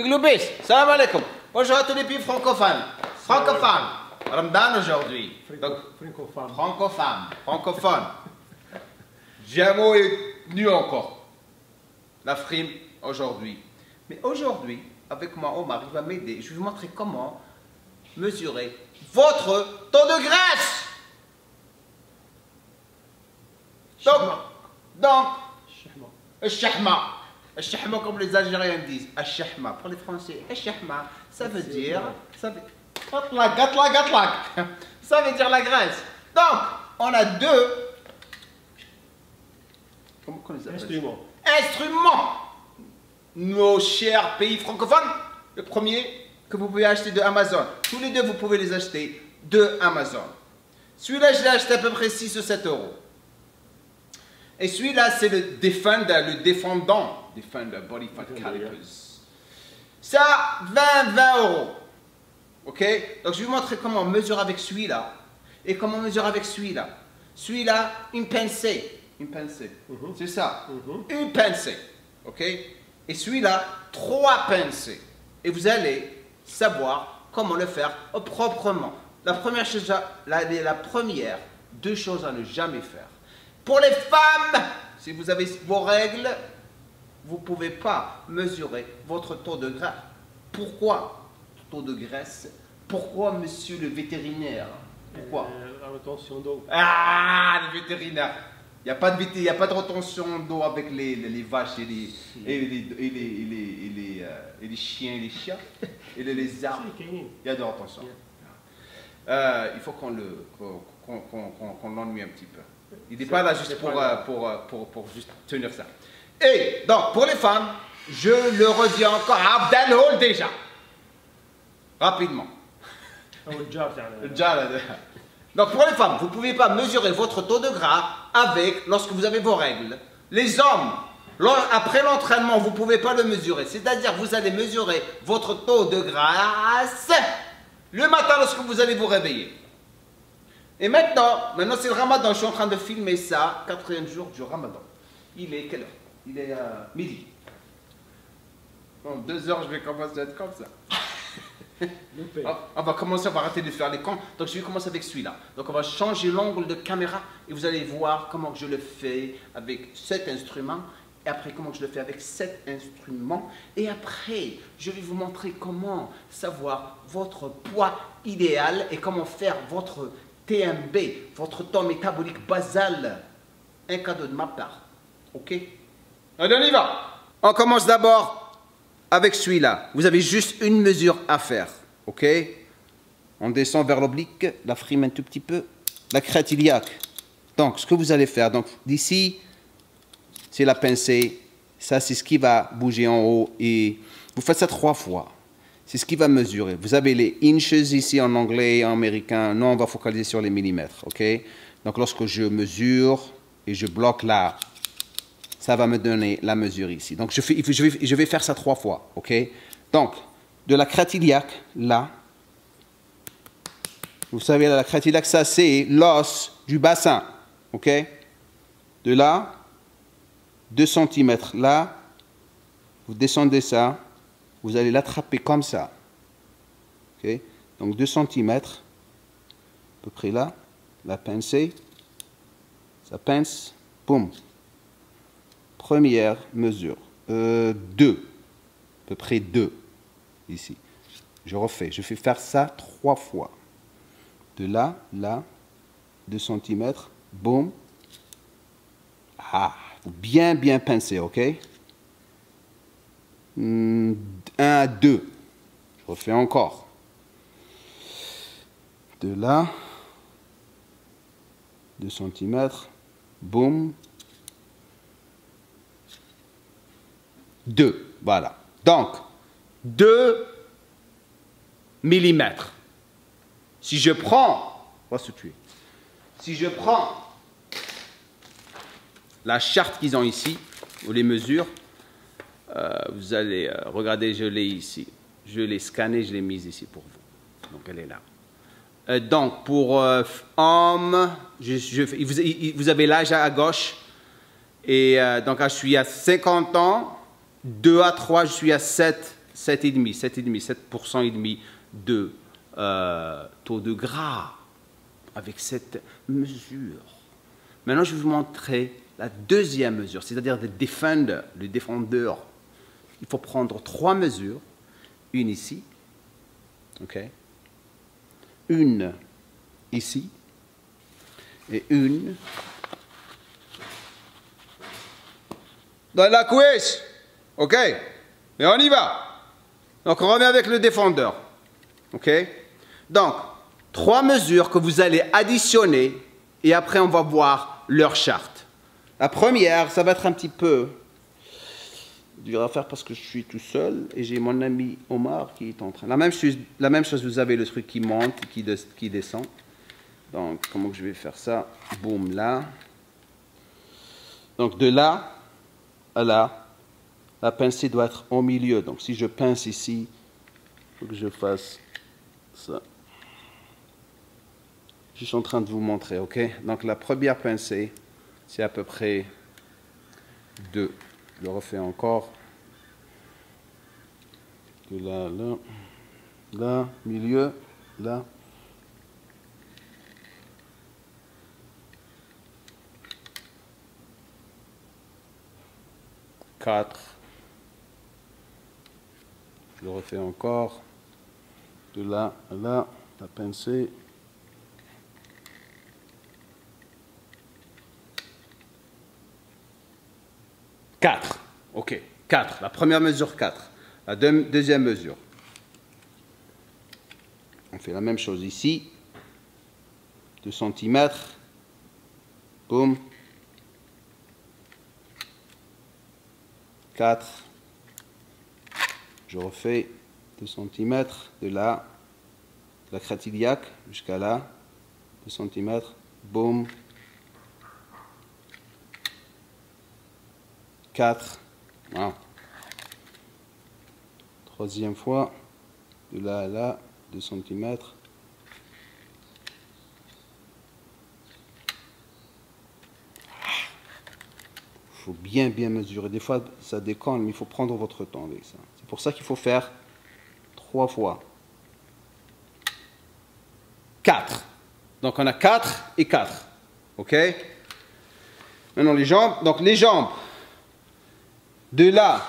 يقولوا بيش السلام عليكم bonjour à tous les pays francophones Ramadan aujourd'hui francophone Diamo est nu encore la frime aujourd'hui mais aujourd'hui avec moi Omar il va m'aider je vais vous montrer comment mesurer votre taux de graisse donc الشحمة comme les Algériens disent الشحمة pour les Français الشحمة ça veut dire la graisse donc on a deux comment on les appelle instruments nos chers pays francophones le premier que vous pouvez acheter de Amazon tous les deux vous pouvez les acheter de Amazon celui-là je l'ai acheté à peu près 6 ou 7 euros et celui-là c'est le Defender body fat calipers ça 20 euros ok donc je vais vous montrer comment on mesure avec celui-là et comment on mesure avec celui-là une pincée c'est ça une pincée ok et celui-là 3 pincées et vous allez savoir comment le faire proprement la première chose à ne jamais faire pour les femmes si vous avez vos règles vous ne pouvez pas mesurer votre taux de graisse. Pourquoi taux de graisse? Pourquoi, monsieur le vétérinaire? Pourquoi? La rétention d'eau. Ah, le vétérinaire. Il n'y a pas de rétention d'eau avec les vaches et les chiens et les chiens et les lézards. Il y a de rétention. Il faut qu'on l'ennuie un petit peu. Il n'est pas là juste pour juste tenir ça. Et donc pour les femmes, je le redis encore, Abdelhol déjà. Rapidement. Donc pour les femmes, vous ne pouvez pas mesurer votre taux de gras lorsque vous avez vos règles. Les hommes, après l'entraînement, vous ne pouvez pas le mesurer. C'est-à-dire vous allez mesurer votre taux de gras le matin lorsque vous allez vous réveiller. Et maintenant c'est le Ramadan, je suis en train de filmer ça, 4e jour du Ramadan. Il est quelle heure ? Il est à midi. Dans 2 heures, je vais commencer à être comme ça. On va commencer, on va arrêter de faire les comptes. Donc je vais commencer avec celui-là. Donc on va changer l'angle de caméra et vous allez voir comment je le fais avec cet instrument. Et après comment je le fais avec cet instrument. Et après, je vais vous montrer comment savoir votre poids idéal et comment faire votre TMB, votre taux métabolique basal. Un cadeau de ma part. Ok ? Allez, on y va. On commence d'abord avec celui-là. Vous avez juste une mesure à faire, ok? On descend vers l'oblique, la frime un tout petit peu, la crête iliaque. Donc, ce que vous allez faire, donc d'ici, c'est la pincée. Ça, c'est ce qui va bouger en haut et vous faites ça 3 fois. C'est ce qui va mesurer. Vous avez les inches ici en anglais, en américain. Non, on va focaliser sur les millimètres, ok? Donc, lorsque je mesure et je bloque là. Ça va me donner la mesure ici. Donc, je vais faire ça 3 fois, ok? Donc, de la crête iliaque, là. Vous savez, la crête iliaque, ça, c'est l'os du bassin, ok? De là, 2 cm. Là, vous descendez ça. Vous allez l'attraper comme ça, ok? Donc, 2 cm, à peu près là. La pincée. Ça pince. Boum. Première mesure, 2, à peu près 2, ici. Je refais, je fais faire ça 3 fois. De là, là, 2 cm, boum. Ah, bien, bien pincé, ok? 1, 2, je refais encore. De là, 2 cm, boum. 2, voilà. Donc, 2 mm. Si je prends, on va se tuer. Si je prends la charte qu'ils ont ici, ou les mesures, vous allez regarder, je l'ai ici. Je l'ai scannée, je l'ai mise ici pour vous. Donc, elle est là. Donc, pour homme, vous avez l'âge à gauche. Et donc, là, je suis à 50 ans. 2 à 3, je suis à 7, 7,5% de taux de gras avec cette mesure. Maintenant, je vais vous montrer la deuxième mesure, c'est-à-dire le Defender, le défendeur. Il faut prendre trois mesures. Une ici, okay. Une ici et une dans la cuisse. OK. Et on y va. Donc, on revient avec le défendeur. OK. Donc, trois mesures que vous allez additionner et après, on va voir leur charte. La première, ça va être un petit peu dur à faire parce que je suis tout seul et j'ai mon ami Omar qui est en train. La même chose, vous avez le truc qui monte et qui descend. Donc, comment je vais faire ça? Boum, là. Donc, de là à là, la pincée doit être au milieu. Donc, si je pince ici, il faut que je fasse ça. Je suis en train de vous montrer, OK? Donc, la première pincée, c'est à peu près 2. Je le refais encore. De là, là, là, milieu, là. Je le refais encore. De là à là, la pincée. OK, 4. La première mesure, 4. La deuxième mesure. On fait la même chose ici. 2 cm. Boum. 4. Je refais 2 cm de là, de la crête iliaque jusqu'à là. 2 cm. Boum. 4. Wow. Troisième fois, de là à là, 2 cm. Il faut bien mesurer. Des fois, ça déconne, mais il faut prendre votre temps avec ça. C'est pour ça qu'il faut faire 3 fois. 4. Donc, on a 4 et 4. OK? Maintenant, les jambes. Donc, les jambes. De là,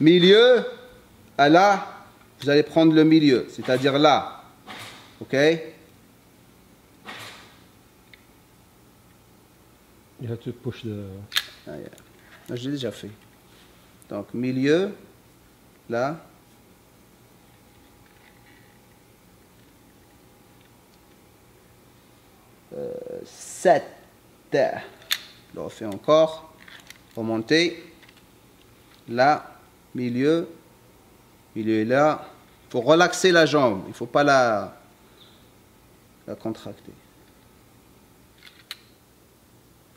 milieu, à là, vous allez prendre le milieu, c'est-à-dire là. OK? You have to push the... Ah, yeah. J'ai déjà fait. Donc, milieu, là. Sept. Je le refais encore. Remonter. Là, milieu, milieu là. Il faut relaxer la jambe, il ne faut pas la contracter.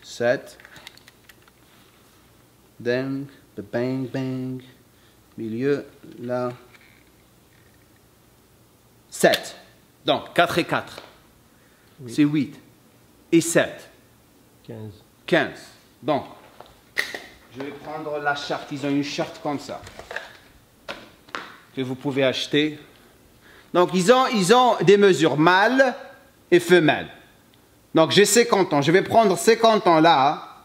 7. Ding, bang, bang. Milieu, là. 7. Donc, 4 et 4. Oui. C'est 8. Et 7. 15. 15. Donc. Je vais prendre la charte. Ils ont une charte comme ça que vous pouvez acheter. Donc, ils ont des mesures mâles et femelles. Donc, j'ai 50 ans. Je vais prendre 50 ans là.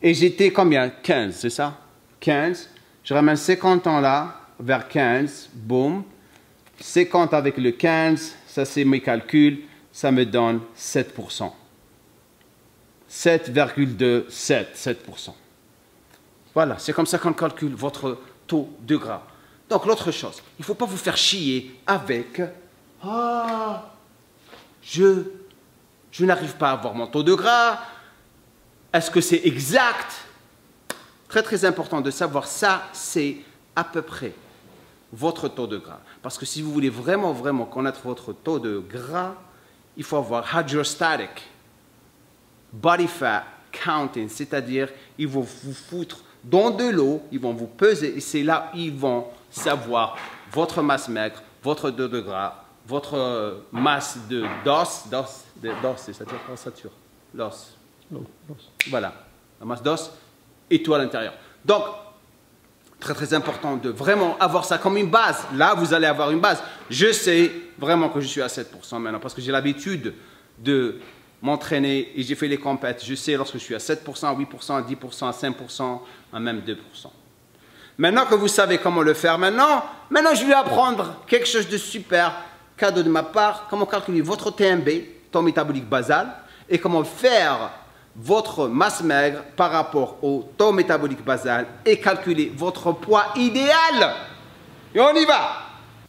Et j'étais combien? 15, c'est ça? 15. Je ramène 50 ans là, vers 15. Boum. 50 avec le 15. Ça, c'est mes calculs. Ça me donne 7%. 7,27%. Voilà, c'est comme ça qu'on calcule votre taux de gras. Donc, l'autre chose, il ne faut pas vous faire chier avec « Ah, je n'arrive pas à avoir mon taux de gras. Est-ce que c'est exact ?» Très, très important de savoir ça, c'est à peu près votre taux de gras. Parce que si vous voulez vraiment, vraiment connaître votre taux de gras, il faut avoir « hydrostatic ». Body fat counting, c'est-à-dire ils vont vous foutre dans de l'eau, ils vont vous peser et c'est là ils vont savoir votre masse maigre, votre taux de gras, votre masse de d'os, c'est-à-dire ossature, l'os. Voilà, la masse d'os et tout à l'intérieur. Donc, très très important de vraiment avoir ça comme une base. Là, vous allez avoir une base. Je sais vraiment que je suis à 7% maintenant parce que j'ai l'habitude de m'entraîner et j'ai fait les compètes. Je sais lorsque je suis à 7%, 8%, 10%, 5%, même 2%. Maintenant que vous savez comment le faire, maintenant je vais apprendre quelque chose de super, cadeau de ma part, comment calculer votre TMB, temps métabolique basal, et comment faire votre masse maigre par rapport au taux métabolique basal et calculer votre poids idéal. Et on y va.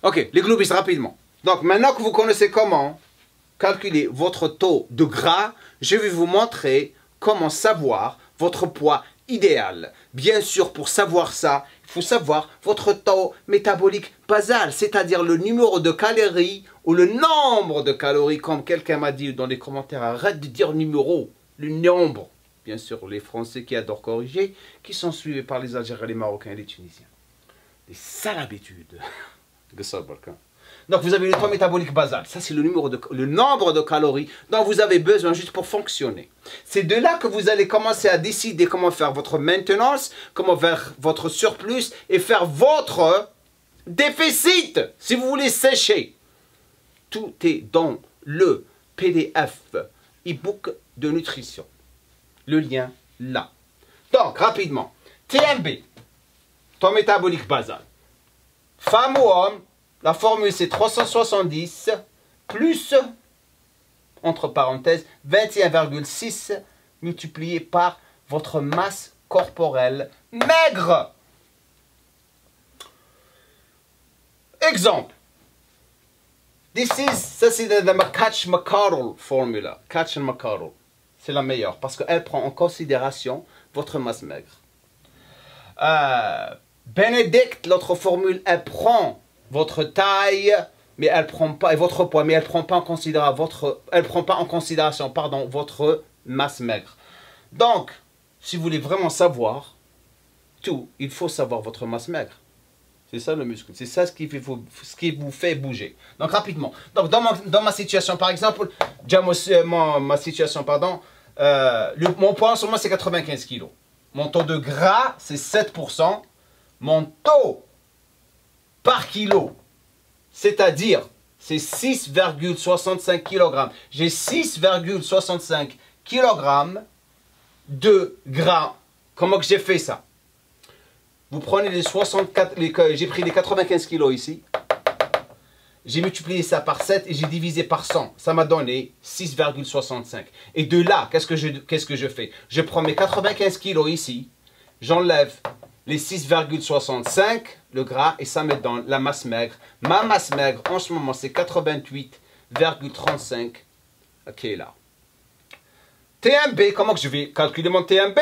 Ok, les globises rapidement. Donc maintenant que vous connaissez comment calculer votre taux de gras, je vais vous montrer comment savoir votre poids idéal. Bien sûr, pour savoir ça, il faut savoir votre taux métabolique basal, c'est-à-dire le numéro de calories ou le nombre de calories, comme quelqu'un m'a dit dans les commentaires, arrête de dire numéro. Le nombre, bien sûr, les Français qui adorent corriger, qui sont suivis par les Algériens, les Marocains et les Tunisiens. Les sales habitudes de ça, Balkan. Donc, vous avez le taux métabolique basal. Ça, c'est le nombre de calories dont vous avez besoin juste pour fonctionner. C'est de là que vous allez commencer à décider comment faire votre maintenance, comment faire votre surplus et faire votre déficit. Si vous voulez sécher, tout est dans le PDF e-book de nutrition. Le lien là. Donc, rapidement. TMB, taux métabolique basal. Femme ou homme, la formule c'est 370 plus, entre parenthèses, 21,6 multiplié par votre masse corporelle maigre. Exemple. Ça c'est la Katch-McArdle formule. Katch-McArdle. C'est la meilleure parce qu'elle prend en considération votre masse maigre. Bénédicte, l'autre formule, elle prend votre taille, mais elle prend pas, et votre poids, mais elle prend pas en considération votre, votre masse maigre. Donc, si vous voulez vraiment savoir tout, il faut savoir votre masse maigre. C'est ça le muscle, c'est ça ce qui vous fait bouger. Donc rapidement, donc, dans ma situation par exemple, mon poids en ce moment c'est 95 kg. Mon taux de gras c'est 7%. Mon taux par kilo, c'est-à-dire c'est 6,65 kg. J'ai 6,65 kg de gras. Comment que j'ai fait ça? Vous prenez les 64, j'ai pris les 95 kg ici, j'ai multiplié ça par 7 et j'ai divisé par 100. Ça m'a donné 6,65. Et de là, qu'est-ce que je fais? Je prends mes 95 kg ici, j'enlève les 6,65, le gras, et ça me donne la masse maigre. Ma masse maigre, en ce moment, c'est 88,35 kg. TMB, comment que je vais calculer mon TMB?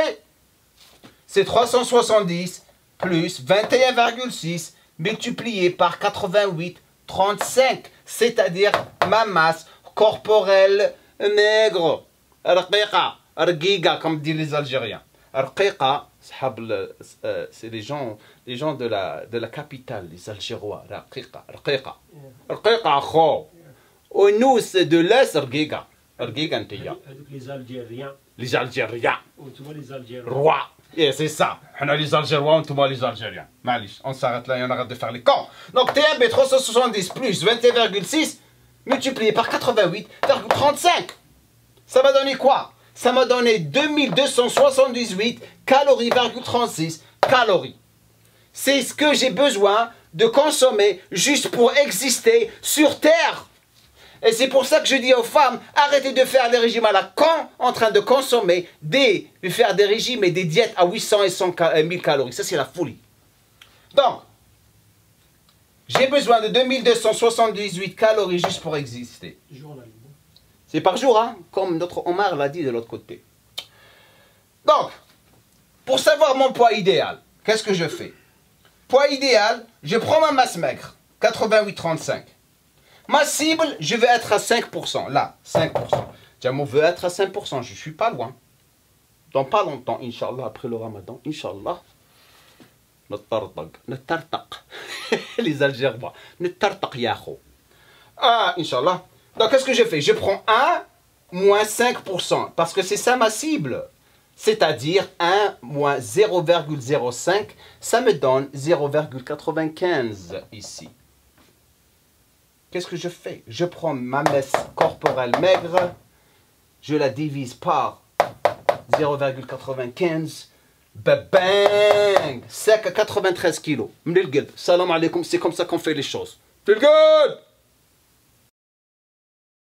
C'est 370. Plus 21,6 multiplié par 88,35, c'est-à-dire ma masse corporelle maigre. Rqiqa, rqiqa, comme disent les Algériens. Rqiqa, c'est les gens de la capitale, les Algérois. Rqiqa, rqiqa. Rqiqa, kho. Au nous, c'est de l'Est, rqiqa. Rqiqa, ntiya. Les Algériens. Les Algériens. Tu vois les Algériens. Roi. Et c'est ça. On a les Algérois, on a les Algériens. Malish, on s'arrête là et on arrête de faire les cons. Donc TMB 370 plus 21,6 multiplié par 88,35. Ça m'a donné quoi? Ça m'a donné 2278 calories, 36 calories. C'est ce que j'ai besoin de consommer juste pour exister sur Terre. Et c'est pour ça que je dis aux femmes, arrêtez de faire des régimes à la con, en train de consommer, de faire des régimes et des diètes à 800 et 1000 calories. Ça, c'est la folie. Donc, j'ai besoin de 2278 calories juste pour exister. C'est par jour, hein, comme notre Omar l'a dit de l'autre côté. Donc, pour savoir mon poids idéal, qu'est-ce que je fais? Poids idéal, je prends ma masse maigre, 88,35. Ma cible, je vais être à 5%. Là, 5%. Djamo veut être à 5%. Je ne suis pas loin. Dans pas longtemps, Inch'Allah, après le ramadan, Inch'Allah. Les Algérois. Ah, Inch'Allah. Donc, qu'est-ce que je fais? Je prends 1 moins 5%. Parce que c'est ça ma cible. c'est-à-dire 1 moins 0,05, ça me donne 0,95 ici. Qu'est-ce que je fais? Je prends ma masse corporelle maigre, je la divise par 0,95, ba-bang! C'est à 93 kilos. Salam alaikum, c'est comme ça qu'on fait les choses.